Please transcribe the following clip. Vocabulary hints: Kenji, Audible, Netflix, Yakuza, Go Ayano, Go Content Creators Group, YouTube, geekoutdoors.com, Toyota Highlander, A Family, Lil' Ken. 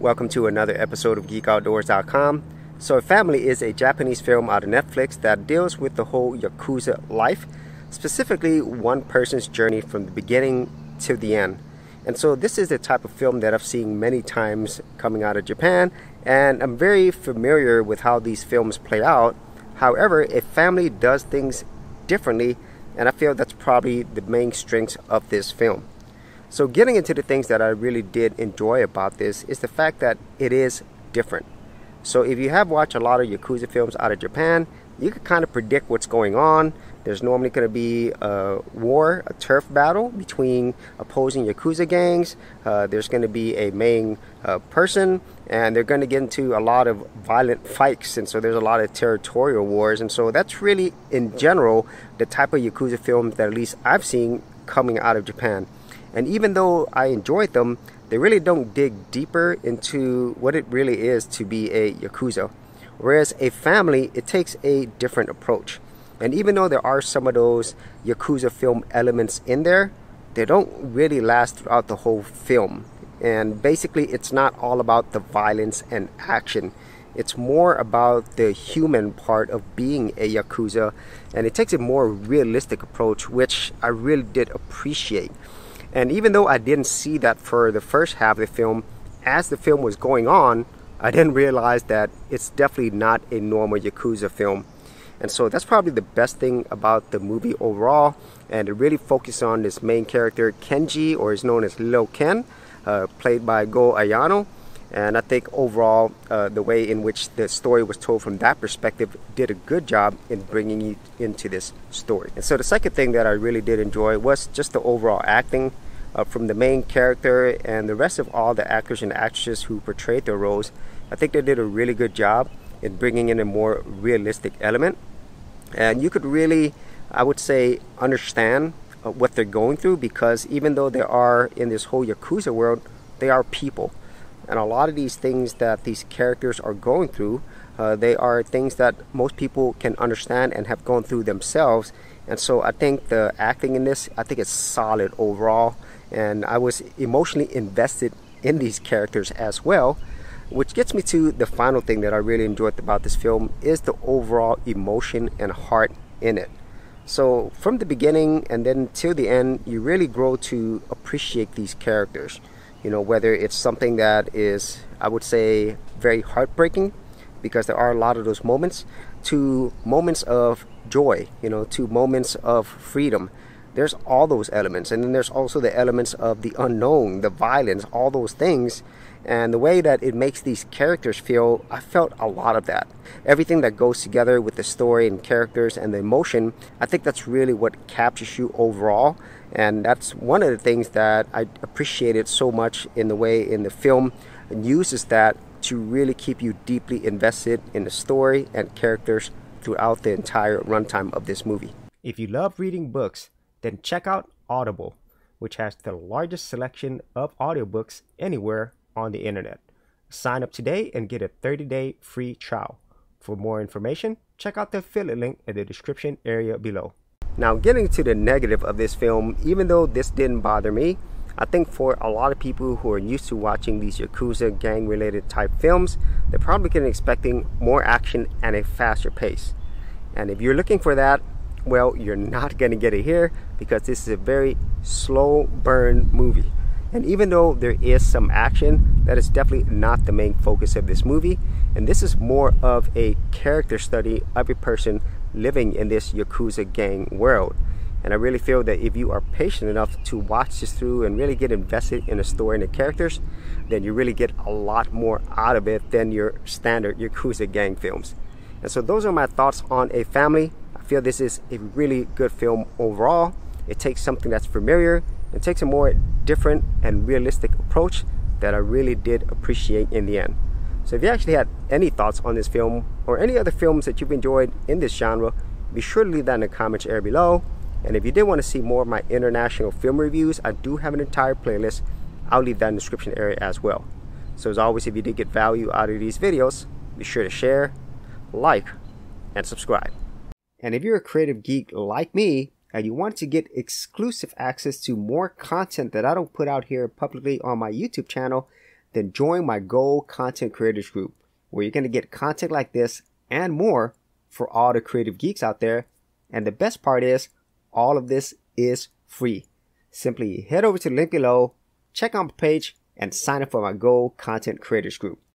Welcome to another episode of geekoutdoors.com. So A Family is a Japanese film out of Netflix that deals with the whole Yakuza life, specifically one person's journey from the beginning to the end. And so this is the type of film that I've seen many times coming out of Japan, and I'm very familiar with how these films play out. However, A Family does things differently, and I feel that's probably the main strength of this film. So getting into the things that I really did enjoy about this is the fact that it is different. So if you have watched a lot of Yakuza films out of Japan, you can kind of predict what's going on. There's normally going to be a war, a turf battle between opposing Yakuza gangs. There's going to be a main person, and they're going to get into a lot of violent fights, and so there's a lot of territorial wars. And so that's really, in general, the type of Yakuza films that at least I've seen coming out of Japan. And even though I enjoyed them, they really don't dig deeper into what it really is to be a Yakuza. Whereas A Family, it takes a different approach. And even though there are some of those Yakuza film elements in there, they don't really last throughout the whole film. And basically, it's not all about the violence and action. It's more about the human part of being a Yakuza. And it takes a more realistic approach, which I really did appreciate. And even though I didn't see that for the first half of the film, as the film was going on, I didn't realize that it's definitely not a normal Yakuza film. And so that's probably the best thing about the movie overall. And it really focuses on this main character, Kenji, or is known as Lil' Ken, played by Go Ayano. And I think overall, the way in which the story was told from that perspective did a good job in bringing you into this story. And so the second thing that I really did enjoy was just the overall acting from the main character and the rest of all the actors and actresses who portrayed their roles. I think they did a really good job in bringing in a more realistic element. And you could really, I would say, understand what they're going through, because even though they are in this whole Yakuza world, they are people. And a lot of these things that these characters are going through, they are things that most people can understand and have gone through themselves. And so I think the acting in this, I think it's solid overall. And I was emotionally invested in these characters as well, which gets me to the final thing that I really enjoyed about this film is the overall emotion and heart in it. So from the beginning and then till the end, you really grow to appreciate these characters. You know, whether it's something that is, I would say, very heartbreaking, because there are a lot of those moments, to moments of joy, you know, to moments of freedom. There's all those elements. And then there's also the elements of the unknown, the violence, all those things. And the way that it makes these characters feel, I felt a lot of that. Everything that goes together with the story and characters and the emotion, I think that's really what captures you overall. And that's one of the things that I appreciated so much in the way in the film uses that to really keep you deeply invested in the story and characters throughout the entire runtime of this movie. If you love reading books, then check out Audible, which has the largest selection of audiobooks anywhere on the internet. Sign up today and get a 30-day free trial. For more information, check out the affiliate link in the description area below. Now, getting to the negative of this film, even though this didn't bother me, I think for a lot of people who are used to watching these Yakuza gang-related type films, they're probably getting expecting more action and a faster pace. And if you're looking for that, well, you're not going to get it here, because this is a very slow burn movie. And even though there is some action, that is definitely not the main focus of this movie. And this is more of a character study of a person living in this Yakuza gang world. And I really feel that if you are patient enough to watch this through and really get invested in the story and the characters, then you really get a lot more out of it than your standard Yakuza gang films. And so those are my thoughts on A Family. I feel this is a really good film overall. It takes something that's familiar. It takes a more different and realistic approach that I really did appreciate in the end. So if you actually had any thoughts on this film or any other films that you've enjoyed in this genre, be sure to leave that in the comments area below. And if you did want to see more of my international film reviews, I do have an entire playlist. I'll leave that in the description area as well. So as always, if you did get value out of these videos, be sure to share, like, and subscribe. And if you're a creative geek like me, and you want to get exclusive access to more content that I don't put out here publicly on my YouTube channel, then join my Go Content Creators Group, where you're going to get content like this and more for all the creative geeks out there. And the best part is, all of this is free. Simply head over to the link below, check out my page, and sign up for my Go Content Creators Group.